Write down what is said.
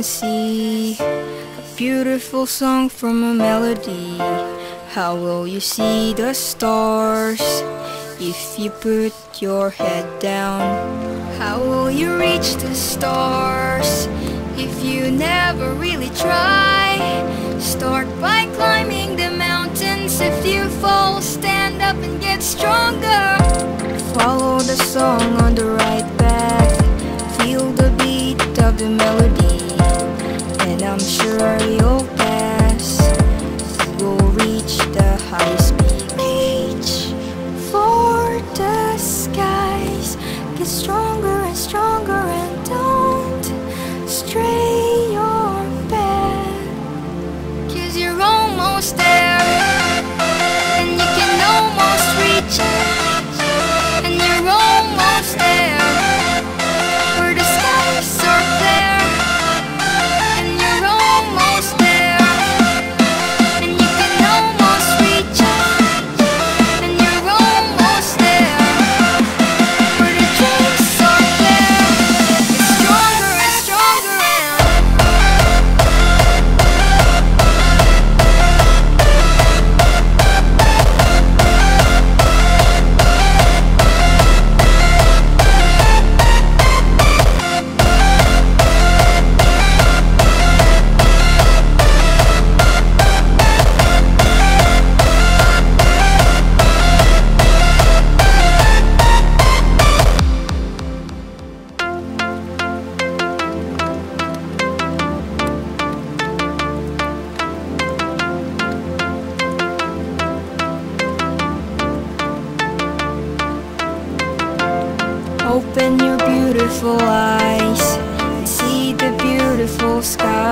and see a beautiful song from a melody. How will you see the stars if you put your head down? How will you reach the stars if you never really try? Start by climbing the mountains. If you fall, stand up and get stronger. Follow the song on the right path. Feel the beat of the melody, and I'm sure you'll pass. You'll reach the highest peak. Reach for the skies. Get stronger and stronger, and don't stray your path, 'cause you're almost there. And you can almost reach it. And you're almost there. Where the skies are clear. And you're almost there. And you can almost reach it. And you're almost there. Where the dreams are clear. It's stronger and stronger and. Open your beautiful eyes and see the beautiful sky.